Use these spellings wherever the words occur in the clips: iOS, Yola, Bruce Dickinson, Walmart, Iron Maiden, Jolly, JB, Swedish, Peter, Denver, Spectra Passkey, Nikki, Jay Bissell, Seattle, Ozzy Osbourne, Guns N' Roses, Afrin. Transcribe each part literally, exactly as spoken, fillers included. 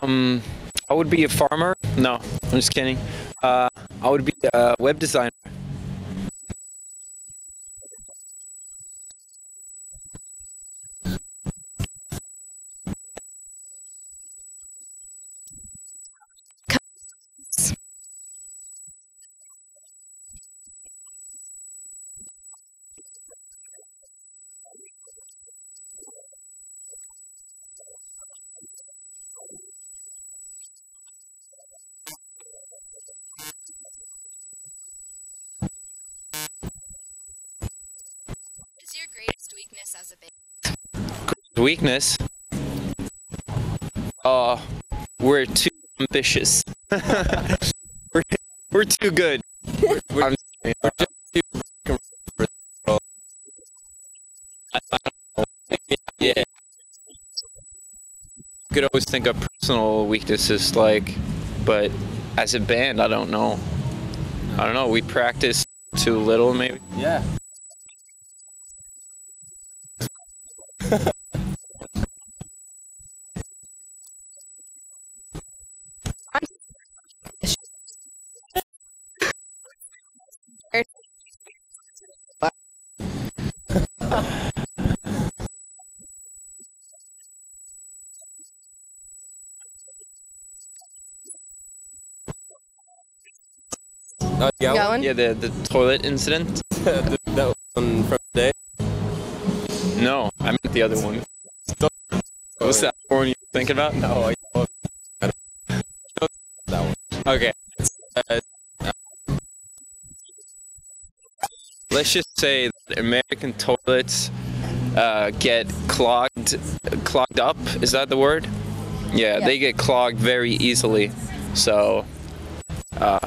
Um, I would be a farmer. No, I'm just kidding. Uh, I would be a web designer. As a baby. Weakness? Uh, we're too ambitious. we're, we're too good. We're, we're, I'm, we're just too good. Yeah. You could always think of personal weaknesses, like, but as a band, I don't know. I don't know. We practice too little, maybe? Yeah. Uh, yeah, yeah, the the toilet incident. That one from today. No, I meant the other one. Still, what's that one you're thinking about? No, I don't know that one. Okay. Uh, let's just say that American toilets uh, get clogged, clogged up. Is that the word? Yeah, yeah. They get clogged very easily. So. Uh,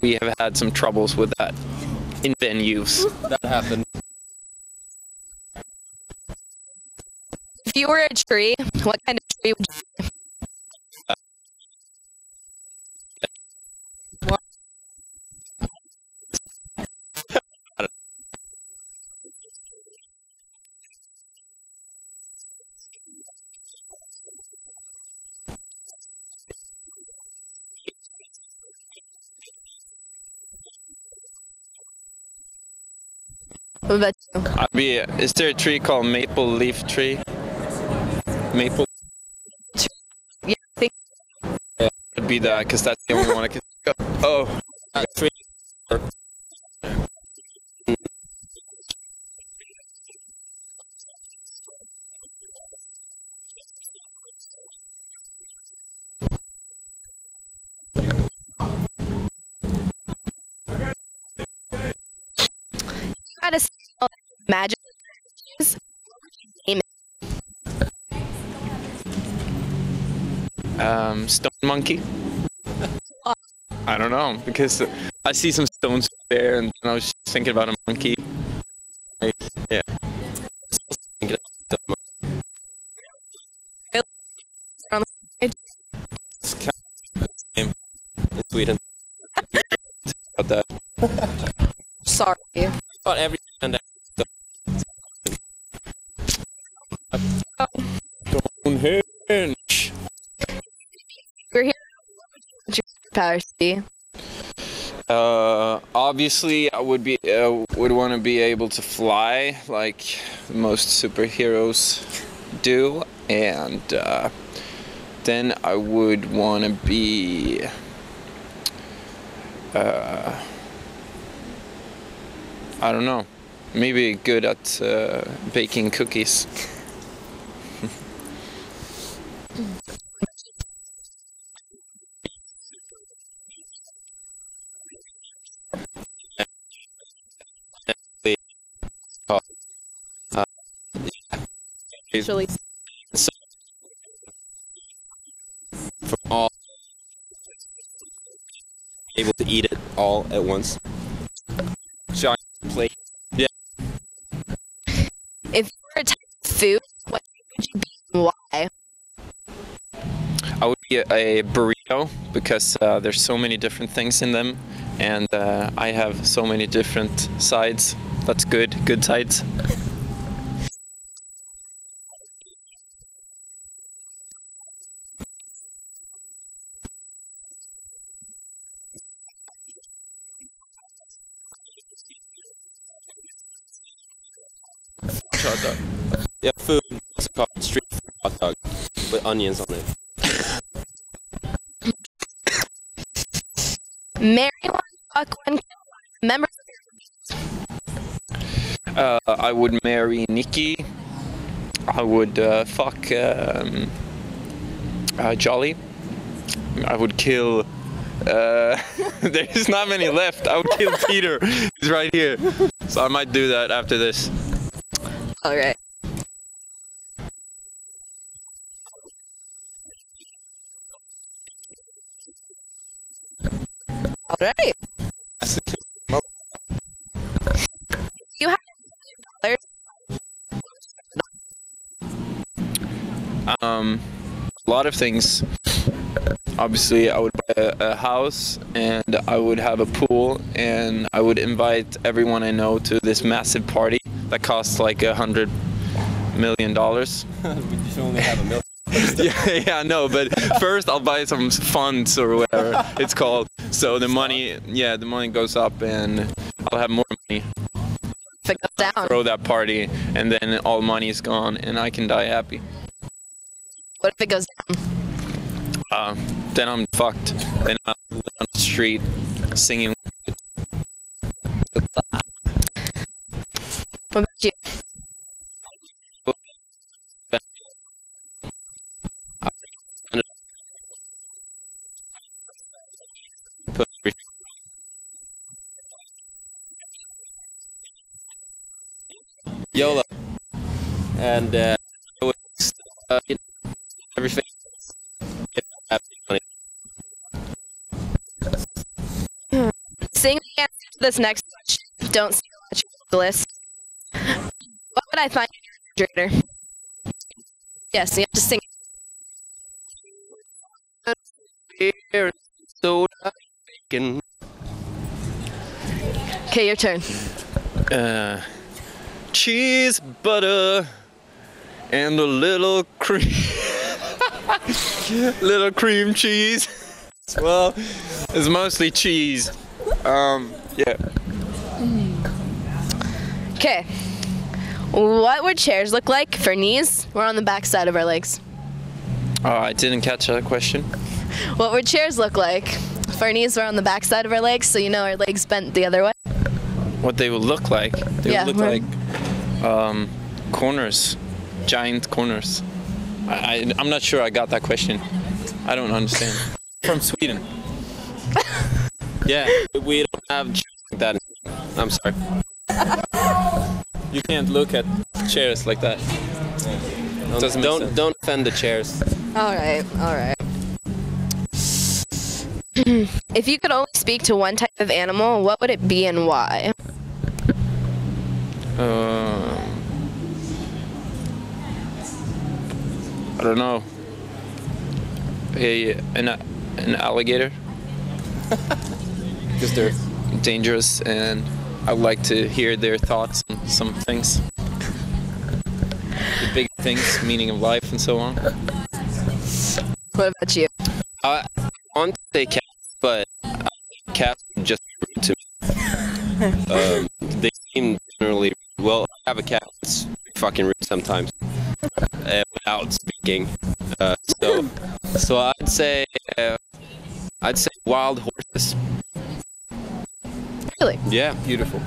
We have had some troubles with that in venues. That happened. If you were a tree, what kind of tree would you be? Uh, What about you? I'd be, is there a tree called maple leaf tree? Maple tree? Yeah, I think. Yeah, it'd be that, because that's the only one I can think of. Oh, that tree. Magic. Um, stone monkey. I don't know, because I see some stones there, and I was just thinking about a monkey. Yeah. It's kind of the same in Sweden. About that. Sorry. About every. We're here. Power C. Uh, obviously, I would be uh, would want to be able to fly, like most superheroes do, and uh, then I would want to be. Uh, I don't know. Maybe good at uh, baking cookies. Actually, so from all able to eat it all at once. Giant plate. Yeah. If you were a type of food, what would you be and why? I would be a, a burrito because uh, there's so many different things in them, and uh, I have so many different sides. That's good. Good sides. Scotch hot dog. Yeah, food. It's called street food hot dog with onions on it. Marry one, fuck one, kill one. Members of your uh, I would marry Nikki. I would uh, fuck um, uh, Jolly. I would kill. Uh, there's not many left. I would kill Peter. He's right here. So I might do that after this. Alright. Alright. You have dollars? Um, a lot of things. Obviously, I would buy a, a house, and I would have a pool, and I would invite everyone I know to this massive party that costs like a hundred million dollars. We just only have a million. yeah, yeah, no, but first I'll buy some funds or whatever it's called. So the money, yeah, the money goes up, and I'll have more money. If it goes down. Throw that party, and then all money is gone, and I can die happy. What if it goes down? Uh, then I'm fucked. Then I'm on the street singing. What about you? Yola. And uh, everything. Seeing the answer to this next question, don't see much of the list. What would I find in your refrigerator? Yes, you have to sing. Beer, soda, bacon. Okay, your turn. Uh, cheese, butter, and a little cream. Little cream cheese. Well, it's mostly cheese. Um, yeah. Okay. What would chairs look like for knees? We're on the back side of our legs. Oh, I didn't catch that question. What would chairs look like for our knees? We're on the back side of our legs, so you know our legs bent the other way. What they would look like? They yeah, would look we're... like um, corners, giant corners. I, I'm not sure I got that question. I don't understand. From Sweden. Yeah, we don't have that. I'm sorry. You can't look at chairs like that. Don't Doesn't don't, don't, don't offend the chairs. All right, all right. If you could only speak to one type of animal, what would it be and why? Uh, I don't know. A an an alligator. Because they're dangerous, and I like to hear their thoughts on some things. The big things, meaning of life, and so on. What about you? I want to say cats, but cats are just rude to me. um, they seem generally, well, I have a cat that's fucking rude sometimes, uh, without speaking. Uh, so, so I'd say... Uh, I'd say wild horses. Really? Yeah, beautiful.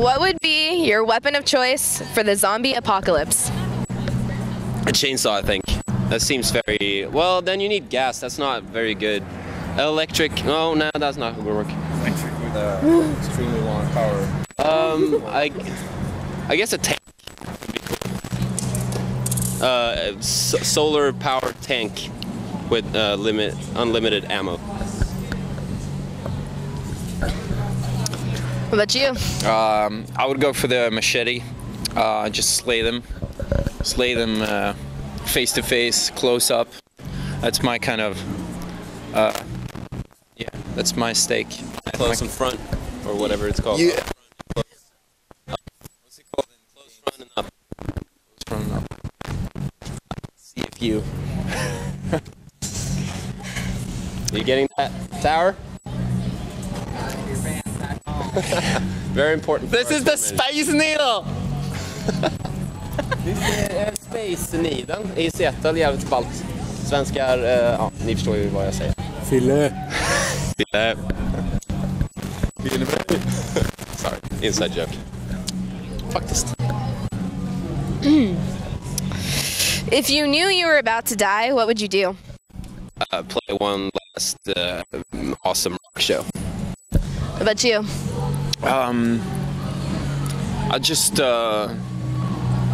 What would be your weapon of choice for the zombie apocalypse? A chainsaw, I think. That seems very... Well, then you need gas. That's not very good. Electric... No, no, that's not going to work. Electric with uh, extremely long power. Um, I, I guess a tank would be cool. Uh, so solar power tank. With uh, limit, unlimited ammo. What about you? Um, I would go for the machete. Uh, just slay them, slay them uh, face to face, close up. That's my kind of, uh, yeah, that's my stake. Close in front, or whatever it's called. Yeah. Close. Uh, what's it called? Close run and up. Close run and up. See if you. You getting that tower? Very important. This is the Space Needle! This är Space Needle i Seattle, jävligt ballt. Svenskar, eh, ja, ni förstår ju vad jag säger. Fille! Fille! Fille mig! Sorry, inside joke. Faktiskt. If you knew you were about to die, what would you do? Uh, play one last uh, awesome rock show. What about you? Um, I just uh,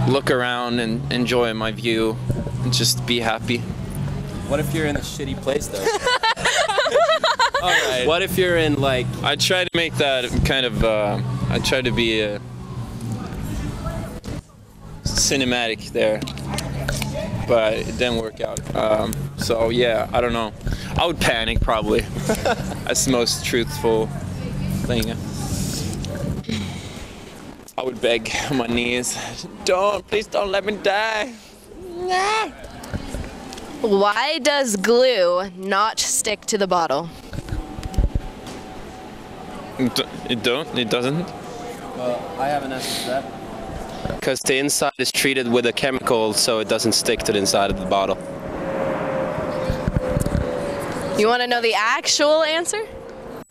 look around and enjoy my view and just be happy. What if you're in a shitty place though? All right. What if you're in like... I try to make that kind of... Uh, I try to be uh, cinematic there. But it didn't work out. Um, so yeah, I don't know. I would panic probably. That's the most truthful thing. I would beg on my knees, don't, please don't let me die. Nah. Why does glue not stick to the bottle? It don't, it doesn't? Well, I have an answer to that. Because the inside is treated with a chemical, so it doesn't stick to the inside of the bottle. You want to know the actual answer?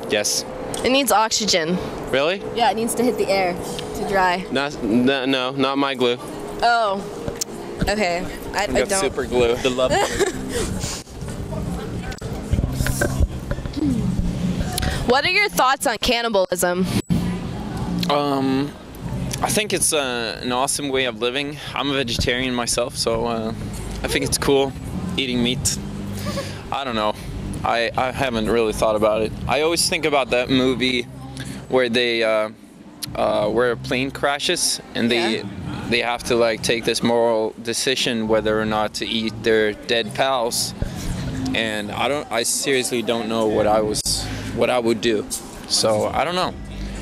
Yes. It needs oxygen. Really? Yeah, it needs to hit the air to dry. Not, no, no, not my glue. Oh. Okay. I, I don't. Super glue. The love glue. What are your thoughts on cannibalism? Um. I think it's uh, an awesome way of living. I'm a vegetarian myself, so uh, I think it's cool eating meat. I don't know. I, I haven't really thought about it. I always think about that movie where they uh, uh, where a plane crashes and they yeah. they have to like take this moral decision whether or not to eat their dead pals. And I don't. I seriously don't know what I was what I would do. So I don't know.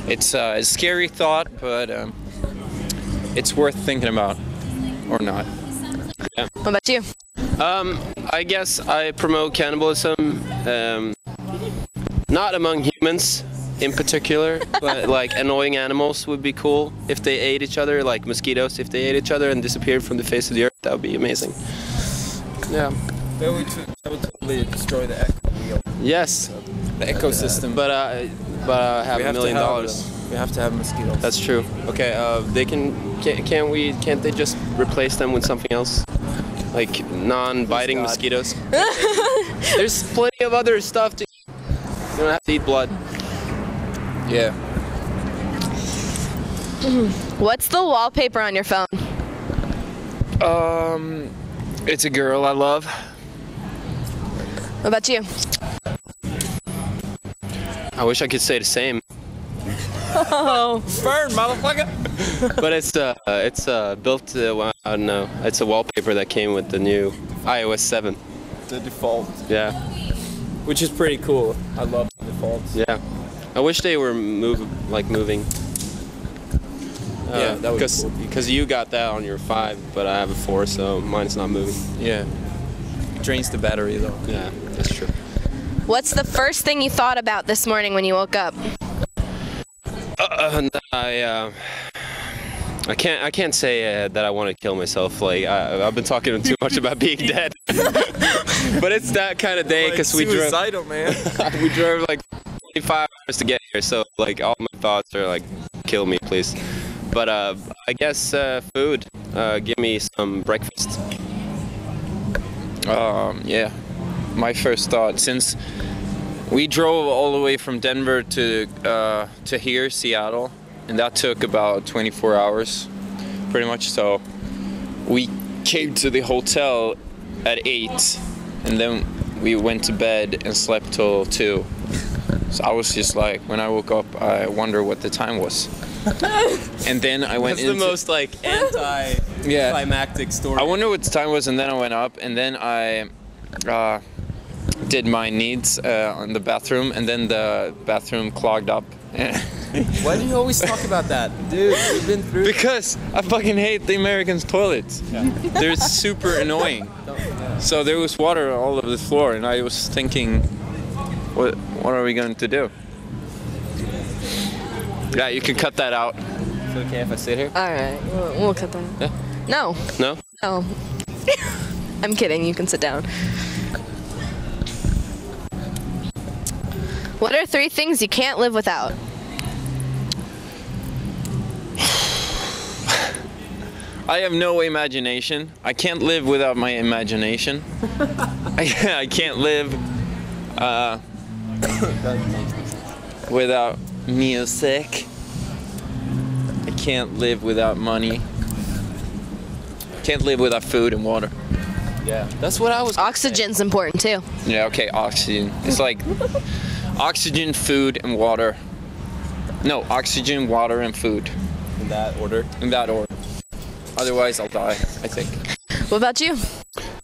It's uh, a scary thought, but um, it's worth thinking about, or not. Yeah. What about you? Um, I guess I promote cannibalism, um, not among humans in particular, but like annoying animals would be cool if they ate each other, like mosquitoes. If they ate each other and disappeared from the face of the earth, that would be amazing. Yeah. That would, that would totally destroy the eco. Yes. The ecosystem. But. Uh, But I uh, have a million dollars. We have to have mosquitoes. That's true. Okay, uh, they can, can can't we can't they just replace them with something else, like non-biting mosquitoes? There's plenty of other stuff to eat. You don't have to eat blood. Yeah. What's the wallpaper on your phone? Um, it's a girl I love. What about you? I wish I could say the same. Oh, burn, motherfucker! But it's uh, it's uh, built. Uh, I don't know. It's a wallpaper that came with the new i O S seven. The default. Yeah. Which is pretty cool. I love the defaults. Yeah. I wish they were move like moving. Uh, yeah, that because cool. Because you got that on your five, but I have a four, so mine's not moving. Yeah. It drains the battery though. Yeah, that's true. What's the first thing you thought about this morning when you woke up? Uh, I uh, I can't I can't say uh, that I want to kill myself. Like I, I've been talking too much about being dead. But it's that kind of day because like we drove. Suicidal, man. We drove like twenty-five hours to get here, so like all my thoughts are like, kill me, please. But uh, I guess uh, food. Uh, give me some breakfast. Um, yeah. My first thought, since we drove all the way from Denver to uh, to here, Seattle, and that took about twenty-four hours, pretty much. So we came to the hotel at eight, and then we went to bed and slept till two. So I was just like, when I woke up, I wonder what the time was. And then I went into... That's the most like anti-climactic yeah. story. I wonder what the time was, and then I went up, and then I. Uh, did my needs uh, in the bathroom, and then the bathroom clogged up. Why do you always talk about that? Dude, we've been through... Because I fucking hate the Americans' toilets. Yeah. They're super annoying. Yeah. So there was water all over the floor, and I was thinking, what, what are we going to do? Yeah, you can cut that out. It's okay if I sit here? Alright, we'll, we'll cut that out. Yeah. No. No? No. I'm kidding, you can sit down. What are three things you can't live without? I have no imagination. I can't live without my imagination. I, I can't live uh, without music. I can't live without money. Can't live without food and water. Yeah, that's what I was. Oxygen's saying. Important too. Yeah, okay, oxygen. It's like oxygen, food, and water. No, oxygen, water, and food. In that order? In that order. Otherwise, I'll die, I think. What about you?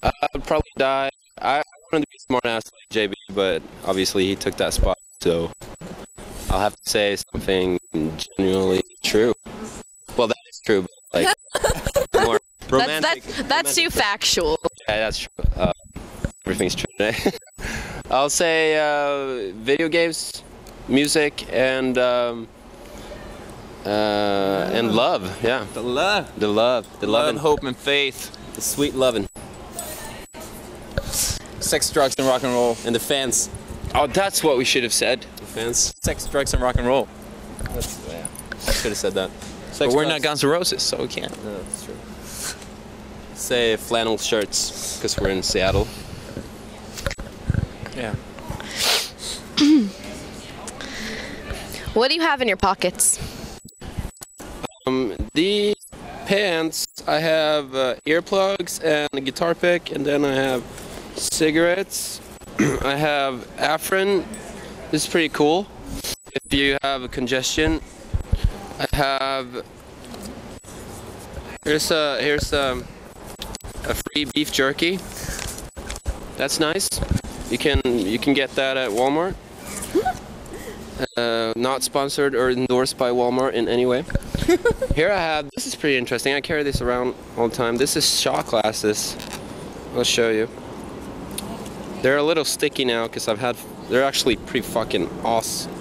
Uh, I'd probably die. I wanted to be a smart ass like J B, but obviously he took that spot, so I'll have to say something genuinely true. Well, that is true, but like more romantic. That's, that's, that's romantic. Too factual. Yeah, that's true. Uh, everything's true today. I'll say uh, video games, music, and um, uh, and love. Yeah. The love. The love. The love, love and hope and faith. The sweet loving. Sex, drugs, and rock and roll. And the fans. Oh, that's what we should have said. The fans. Sex, drugs, and rock and roll. That's, yeah. I should have said that. Sex, but we're drugs. Not Guns N' Roses, so we can't. No, that's true. Say flannel shirts, because we're in Seattle. Yeah. What do you have in your pockets? Um, these pants, I have uh, earplugs and a guitar pick, and then I have cigarettes. I have Afrin. This is pretty cool if you have a congestion. I have here's a here's a, a free beef jerky. That's nice. You can you can get that at Walmart. Uh, not sponsored or endorsed by Walmart in any way. Here I have, this is pretty interesting. I carry this around all the time. This is shot glasses. I'll show you. They're a little sticky now because I've had. They're actually pretty fucking awesome.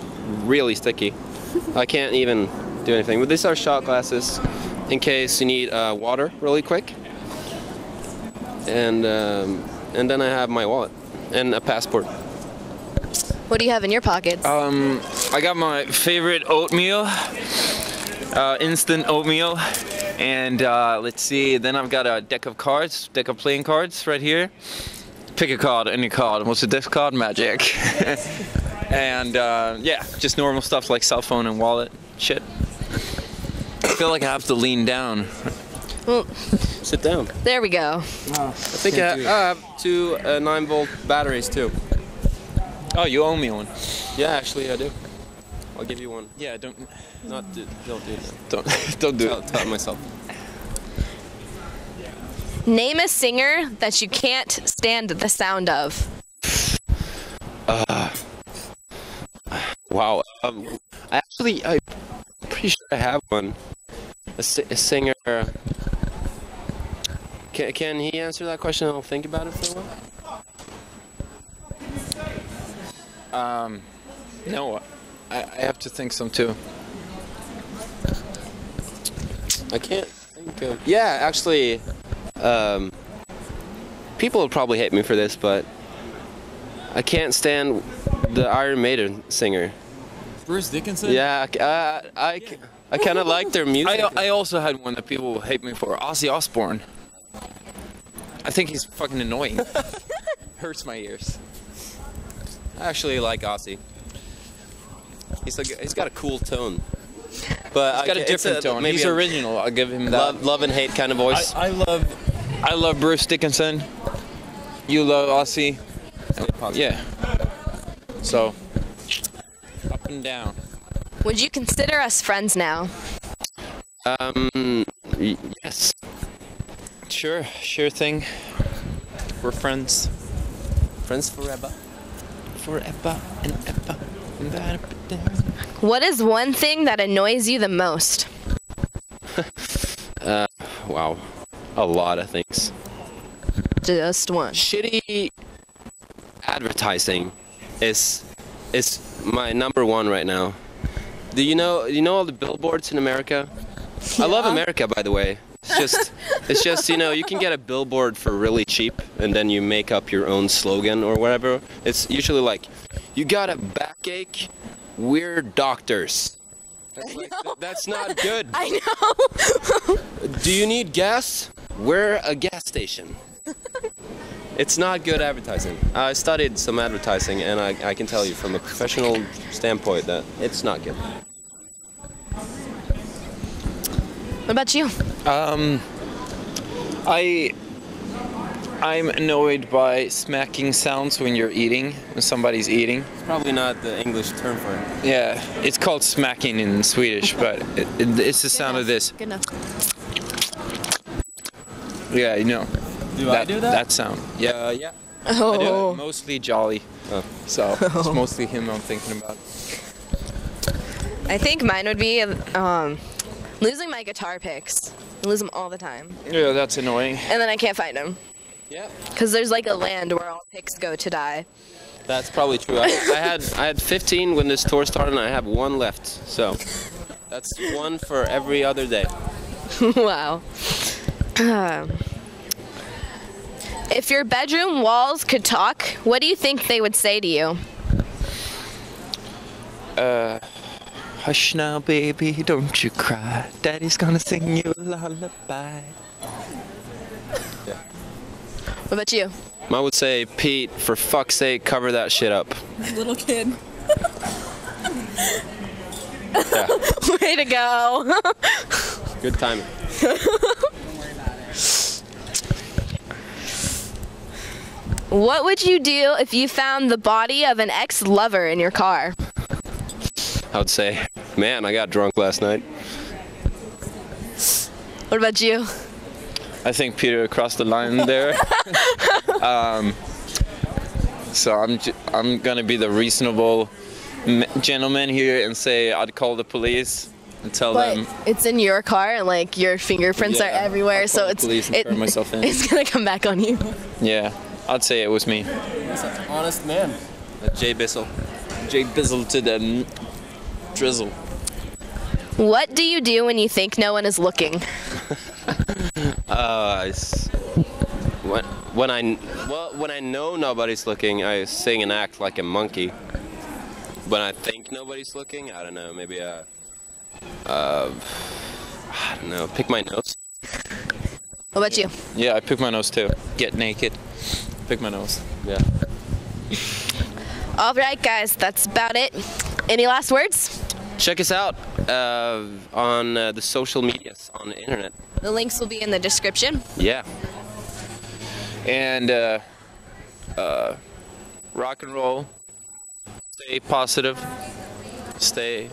Really sticky. I can't even do anything. But these are shot glasses in case you need uh, water really quick. And um, and then I have my wallet and a passport. What do you have in your pockets? Um, I got my favorite oatmeal, uh, instant oatmeal, and uh, let's see. Then I've got a deck of cards, deck of playing cards right here. Pick a card, any card. What's the deck card? Magic. And uh, yeah, just normal stuff like cell phone and wallet, shit. I feel like I have to lean down. Well, sit down. There we go. Oh, I think I, I have two uh, nine volt batteries too. Oh, you owe me one. Yeah, actually, I do. I'll give you one. Yeah, don't. Not do. Don't do it. Don't. Don't do it. Tell myself. Name a singer that you can't stand the sound of. Uh, wow. Um, I actually, I'm pretty sure I have one. A, si a singer. Can Can he answer that question? I'll think about it for a while. Um, no, I, I have to think some too. I can't think of. Yeah, actually, um, people will probably hate me for this, but I can't stand the Iron Maiden singer. Bruce Dickinson? Yeah, I, I, I, yeah. I kind of like their music. I, I also had one that people will hate me for, Ozzy Osbourne. I think he's fucking annoying. Hurts my ears. I actually like Ozzy. He's like he's got a cool tone, but he's got I, a different a, tone. Maybe he's I'm, original. I'll give him that. Love, love and hate kind of voice. I, I love, I love Bruce Dickinson. You love Ozzy. Yeah. So up and down. Would you consider us friends now? Um. Yes. Sure. Sure thing. We're friends. Friends forever. Forever and ever. What is one thing that annoys you the most? uh, wow, a lot of things. Just one. Shitty advertising is is my number one right now. Do you know you know all the billboards in America? Yeah. I love America, by the way. It's just it's just you know, you can get a billboard for really cheap, and then you make up your own slogan or whatever. It's usually like, you got a backache, we're doctors. That's, like, th that's not good. I know. Do you need gas? We're a gas station. It's not good advertising. I studied some advertising, and I, I can tell you from a professional standpoint that it's not good. What about you? Um, I, I'm annoyed by smacking sounds when you're eating, when somebody's eating. It's probably not the English term for it. Yeah, it's called smacking in Swedish, but it, it, it's the sound of this. Good enough. Yeah, you know. Do that, I do that? That sound. Yeah, uh, yeah. Oh. I do it. Mostly Jolly. Oh. So it's mostly him I'm thinking about. I think mine would be um, losing my guitar picks. I lose them all the time. Yeah, that's annoying. And then I can't find them. Yeah. Because there's like a land where all picks go to die. That's probably true. I, I had I had fifteen when this tour started, and I have one left. So that's one for every other day. Wow. Um, if your bedroom walls could talk, what do you think they would say to you? Uh, hush now, baby, don't you cry. Daddy's gonna sing you a lullaby. Yeah. What about you? I would say, Pete, for fuck's sake, cover that shit up. Little kid. Yeah. Way to go. Good timing. What would you do if you found the body of an ex-lover in your car? I would say, man, I got drunk last night. What about you? I think Peter crossed the line there. um, so I'm, j I'm gonna be the reasonable m gentleman here and say I'd call the police and tell but them. It's in your car, and like your fingerprints yeah, are everywhere, so it's it, it's gonna come back on you. Yeah. I'd say it was me. That's an honest man. Jay Bissell. Jay Bissell to the drizzle. What do you do when you think no one is looking? uh, it's, when, when I well, when I know nobody's looking, I sing and act like a monkey. When I think nobody's looking, I don't know. Maybe I, uh, I don't know. Pick my nose. What about you? Yeah, I pick my nose too. Get naked. Pick my nose. Yeah. All right, guys, that's about it. Any last words? Check us out uh, on uh, the social medias, on the internet. The links will be in the description. Yeah. And uh, uh, rock and roll. Stay positive. Stay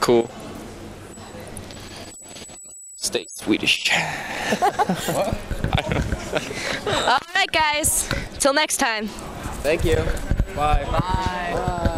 cool. Stay Swedish. What? I don't know. All right, guys. Till next time. Thank you. Bye. Bye. Bye.